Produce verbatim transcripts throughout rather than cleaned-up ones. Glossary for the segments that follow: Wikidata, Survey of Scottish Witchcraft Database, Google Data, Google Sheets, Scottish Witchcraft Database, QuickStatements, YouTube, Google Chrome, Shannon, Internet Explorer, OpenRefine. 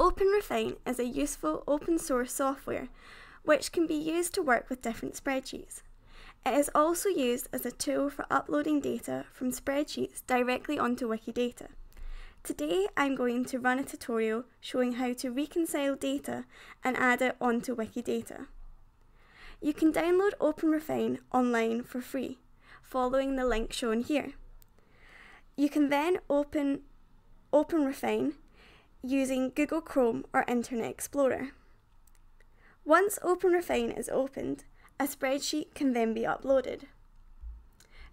OpenRefine is a useful open source software which can be used to work with different spreadsheets. It is also used as a tool for uploading data from spreadsheets directly onto Wikidata. Today I'm going to run a tutorial showing how to reconcile data and add it onto Wikidata. You can download OpenRefine online for free, following the link shown here. You can then open OpenRefine using Google Chrome or Internet Explorer. Once OpenRefine is opened, a spreadsheet can then be uploaded.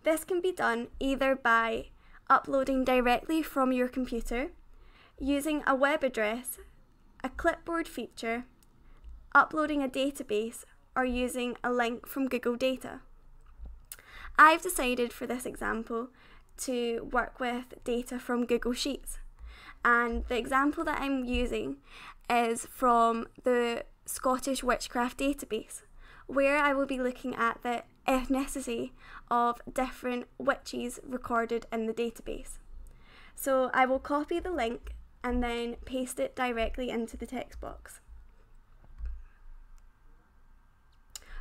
This can be done either by uploading directly from your computer, using a web address, a clipboard feature, uploading a database, or using a link from Google Data. I've decided for this example to work with data from Google Sheets, and the example that I'm using is from the Scottish Witchcraft Database, where I will be looking at the ethnicity of different witches recorded in the database. So I will copy the link and then paste it directly into the text box.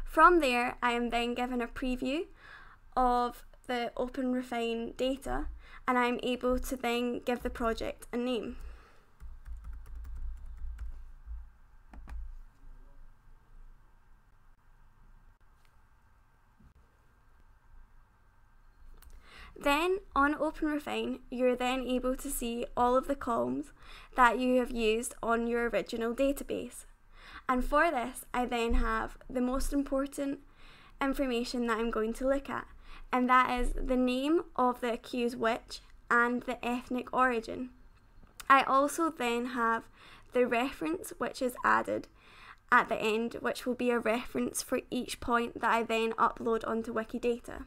From there, I am then given a preview of the OpenRefine data, and I'm able to then give the project a name. Then on OpenRefine, you're then able to see all of the columns that you have used on your original database. And for this, I then have the most important information that I'm going to look at, and that is the name of the accused witch and the ethnic origin. I also then have the reference which is added at the end, which will be a reference for each point that I then upload onto Wikidata.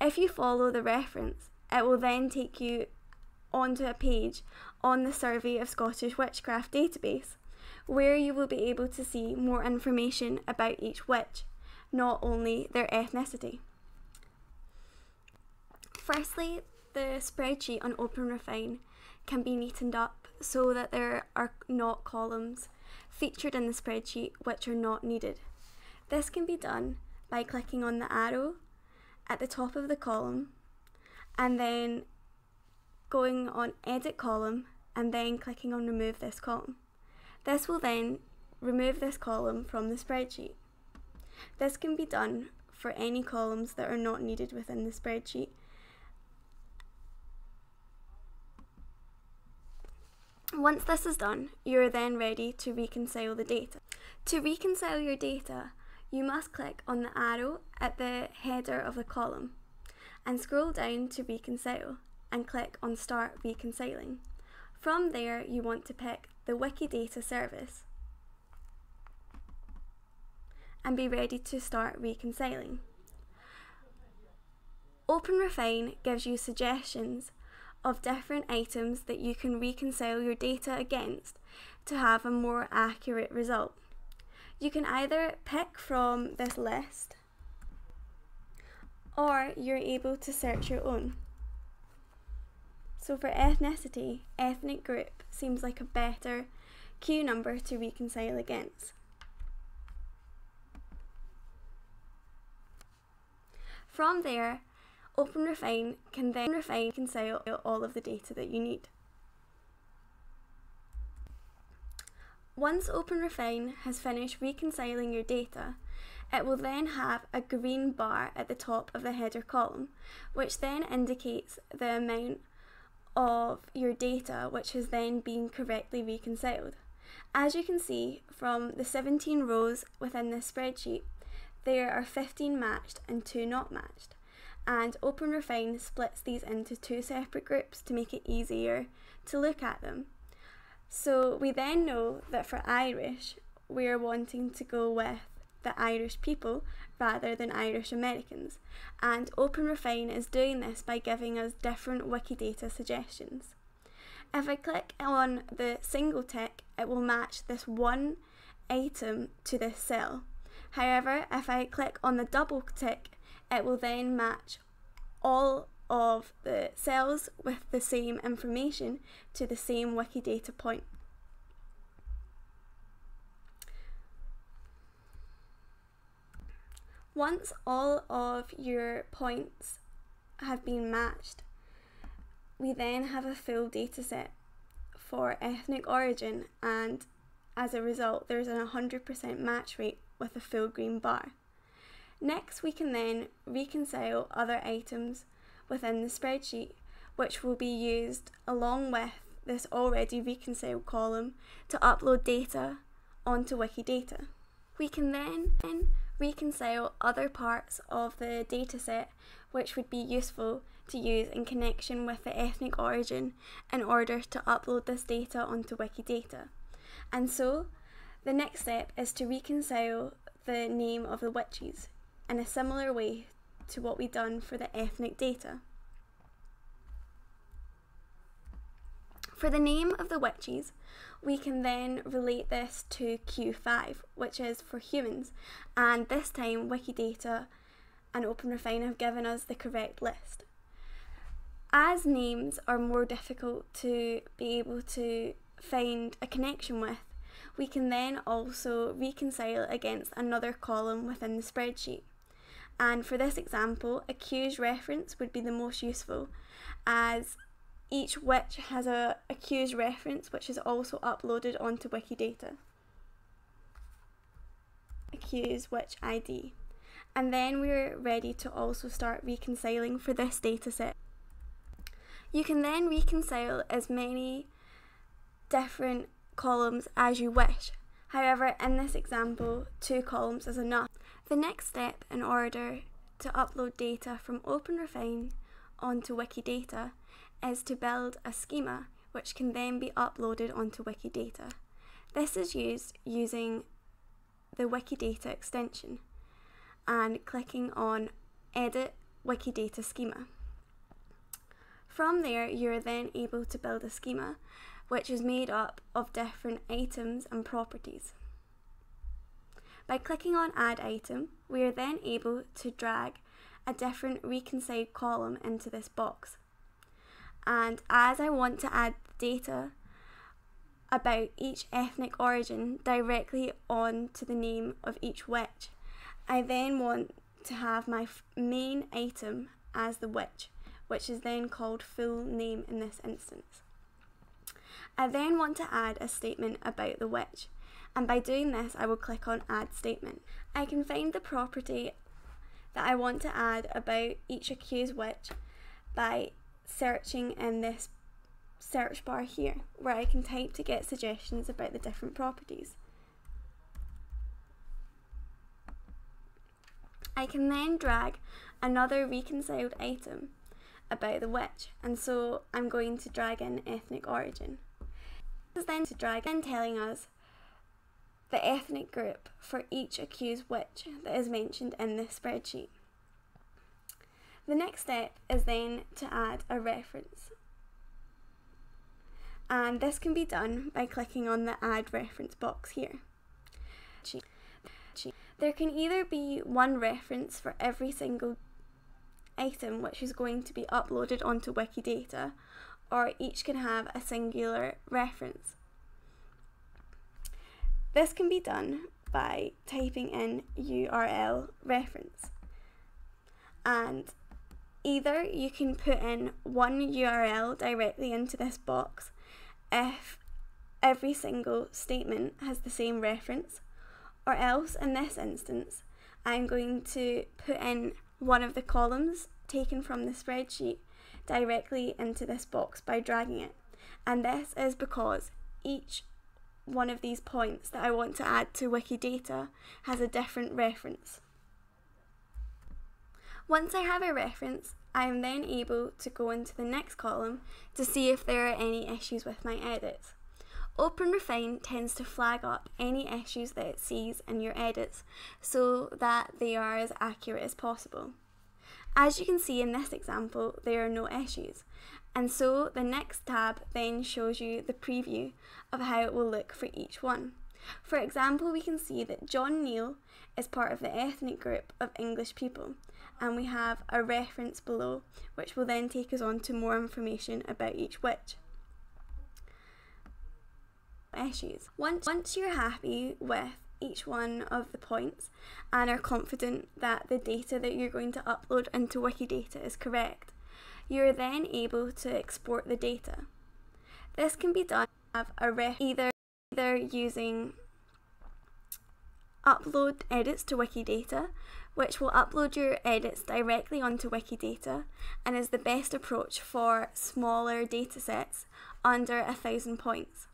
If you follow the reference, it will then take you onto a page on the Survey of Scottish Witchcraft Database, where you will be able to see more information about each witch, not only their ethnicity. Firstly, the spreadsheet on OpenRefine can be neatened up so that there are not columns featured in the spreadsheet which are not needed. This can be done by clicking on the arrow at the top of the column and then going on edit column and then clicking on remove this column. This will then remove this column from the spreadsheet. This can be done for any columns that are not needed within the spreadsheet. Once this is done, you are then ready to reconcile the data. To reconcile your data, you must click on the arrow at the header of the column and scroll down to reconcile and click on start reconciling. From there, you want to pick the Wikidata service and be ready to start reconciling. OpenRefine gives you suggestions of different items that you can reconcile your data against to have a more accurate result. You can either pick from this list or you're able to search your own. So for ethnicity, ethnic group seems like a better Q number to reconcile against. From there, OpenRefine can then reconcile all of the data that you need. Once OpenRefine has finished reconciling your data, it will then have a green bar at the top of the header column, which then indicates the amount of your data which has then been correctly reconciled. As you can see, from the seventeen rows within this spreadsheet, there are fifteen matched and two not matched, and OpenRefine splits these into two separate groups to make it easier to look at them. So we then know that for Irish, we're wanting to go with the Irish people rather than Irish Americans, and OpenRefine is doing this by giving us different Wikidata suggestions. If I click on the single tick, it will match this one item to this cell. However, if I click on the double tick, it will then match all of the cells with the same information to the same Wikidata point. Once all of your points have been matched, we then have a full dataset for ethnic origin, and as a result there's an one hundred percent match rate with a full green bar. Next, we can then reconcile other items within the spreadsheet, which will be used along with this already reconciled column to upload data onto Wikidata. We can then reconcile other parts of the dataset which would be useful to use in connection with the ethnic origin in order to upload this data onto Wikidata. And so the next step is to reconcile the name of the witches in a similar way to what we've done for the ethnic data. For the name of the witches, we can then relate this to Q five, which is for humans, and this time Wikidata and OpenRefine have given us the correct list. As names are more difficult to be able to find a connection with, we can then also reconcile against another column within the spreadsheet. And for this example, a Q's reference would be the most useful, as each witch has a, a Q's reference which is also uploaded onto Wikidata. A Q's witch I D. And then we're ready to also start reconciling for this dataset. You can then reconcile as many different columns as you wish. However, in this example, two columns is enough. The next step in order to upload data from OpenRefine onto Wikidata is to build a schema which can then be uploaded onto Wikidata. This is used using the Wikidata extension and clicking on Edit Wikidata Schema. From there, you're then able to build a schema which is made up of different items and properties. By clicking on Add Item, we are then able to drag a different reconciled column into this box. And as I want to add data about each ethnic origin directly on to the name of each witch, I then want to have my main item as the witch, which is then called full name in this instance. I then want to add a statement about the witch, and by doing this I will click on Add Statement. I can find the property that I want to add about each accused witch by searching in this search bar here, where I can type to get suggestions about the different properties. I can then drag another reconciled item about the witch, and so I'm going to drag in ethnic origin. This is then to drag in telling us the ethnic group for each accused witch that is mentioned in this spreadsheet. The next step is then to add a reference, and this can be done by clicking on the Add Reference box here. There can either be one reference for every single item which is going to be uploaded onto Wikidata, or each can have a singular reference. This can be done by typing in U R L reference, and either you can put in one U R L directly into this box if every single statement has the same reference, or else in this instance I'm going to put in one of the columns taken from the spreadsheet directly into this box by dragging it. And this is because each one of these points that I want to add to Wikidata has a different reference. Once I have a reference, I am then able to go into the next column to see if there are any issues with my edits. OpenRefine tends to flag up any issues that it sees in your edits so that they are as accurate as possible. As you can see in this example, there are no issues, and so the next tab then shows you the preview of how it will look for each one. For example, we can see that John Neal is part of the ethnic group of English people, and we have a reference below which will then take us on to more information about each witch. Issues. Once, once you're happy with each one of the points and are confident that the data that you're going to upload into Wikidata is correct. You're then able to export the data. This can be done have a ref either, either using upload edits to Wikidata, which will upload your edits directly onto Wikidata and is the best approach for smaller datasets under a thousand points.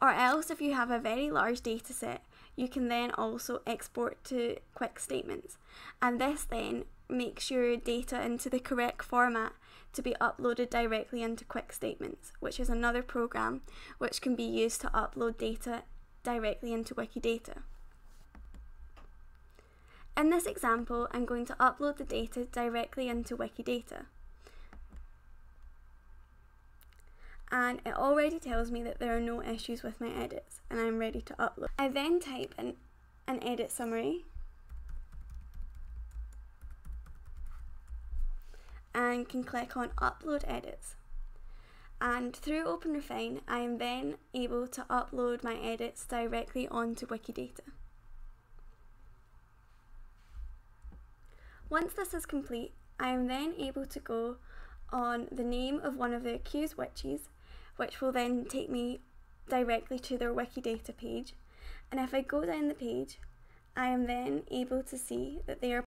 Or else, if you have a very large dataset, you can then also export to QuickStatements, and this then makes your data into the correct format to be uploaded directly into QuickStatements, which is another program which can be used to upload data directly into Wikidata. In this example, I'm going to upload the data directly into Wikidata. And it already tells me that there are no issues with my edits and I'm ready to upload. I then type in an edit summary and can click on upload edits, and through OpenRefine I am then able to upload my edits directly onto Wikidata. Once this is complete, I am then able to go on the name of one of the accused witches, which will then take me directly to their Wikidata page. And if I go down the page, I am then able to see that they are